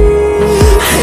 highways,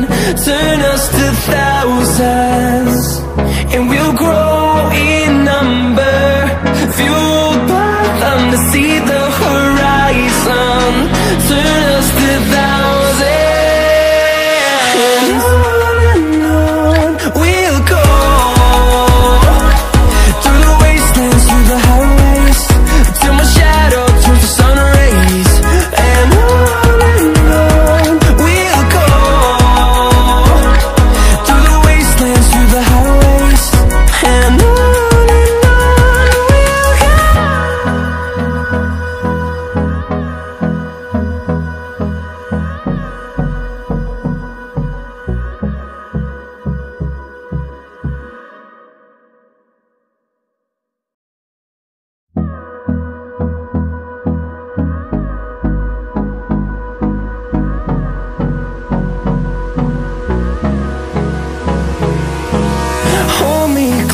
turn us to thousands, and we'll grow in number, fueled by them to see the horizon, turn us to thousands, and on we'll go, through the wastelands, through the highways, till my shadow turns to sun rays, and on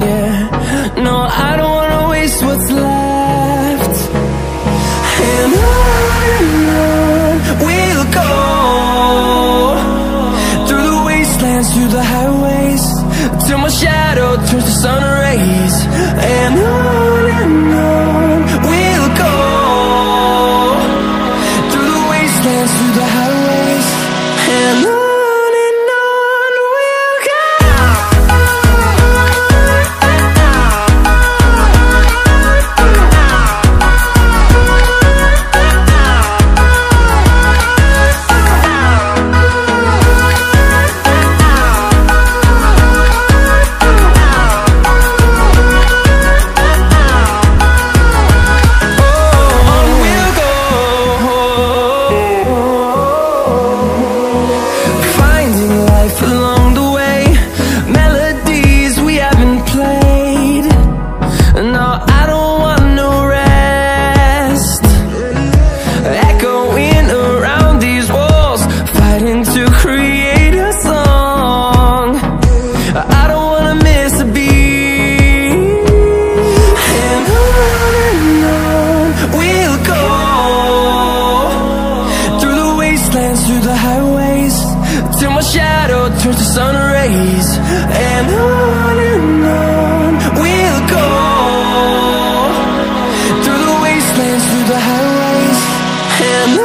Yeah, no, I don't wanna waste what's left. And on we'll go, through the wastelands, through the highways, till my shadow turns to sun rays, and on we'll go, through the wastelands, through the highways, and on we'll go. turns to sun rays, and on we'll go, through the wastelands, through the highways, and on we'll go.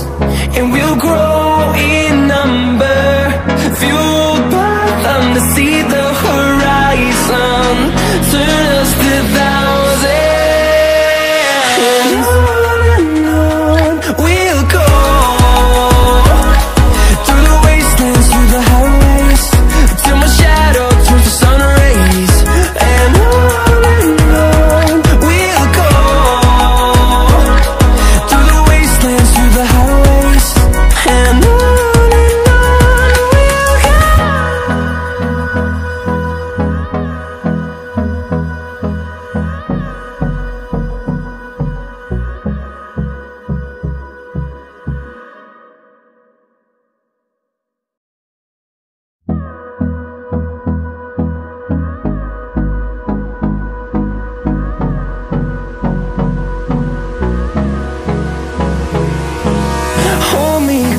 and we'll grow in number, fueled by them. To see the horizon, turn us to thousands, and on we'll go, through the wastelands, through the highways, till my shadow turns to sun rays, and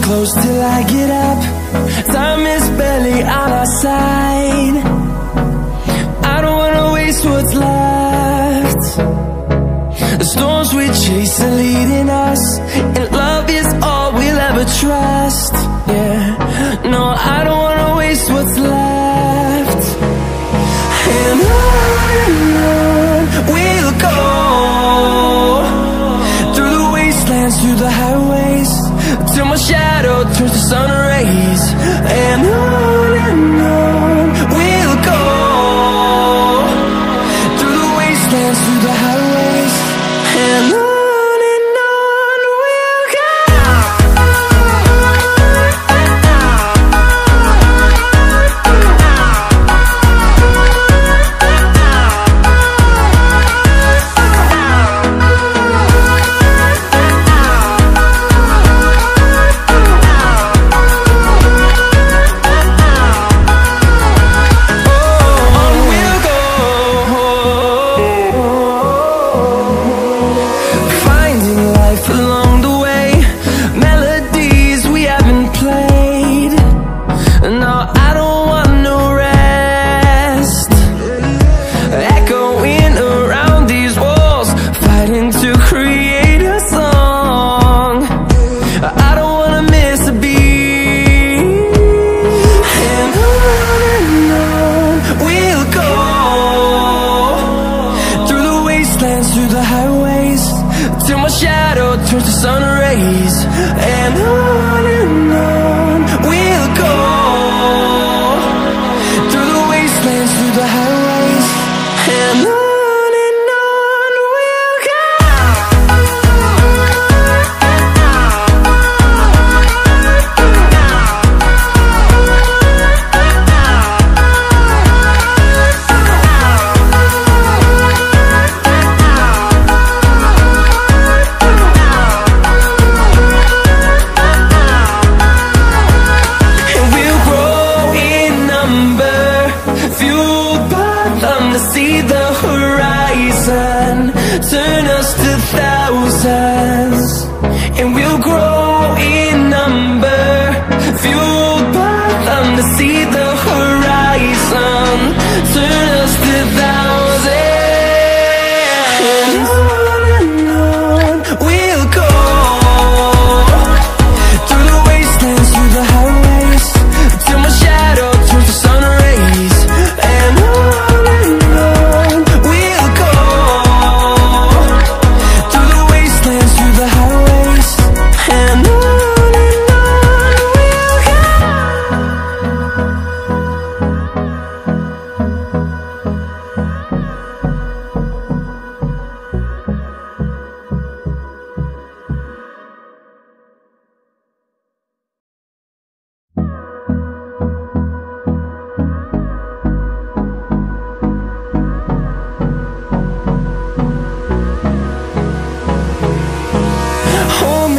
close till I get up, time is barely on our side. I don't wanna waste what's left. The storms we chase are leading us, and love is all we'll ever trust. Yeah, no, I don't wanna waste what's left. And on we'll go, through the wastelands, through the highways, till my shadow turns to sun rays, and on we'll go, through the wastelands, through the highways, and on we'll go. Through the highways, till my shadow turns to sun rays, and on we'll go, through the wastelands, through the highways, and on we'll go. Turn us to thousands, and we'll grow in number, fueled by them. To see the horizon, turn us to thousands, and on we'll go, through the wastelands, through the highways, till my shadow turns to sun rays, and on we'll go. Through the wasteland.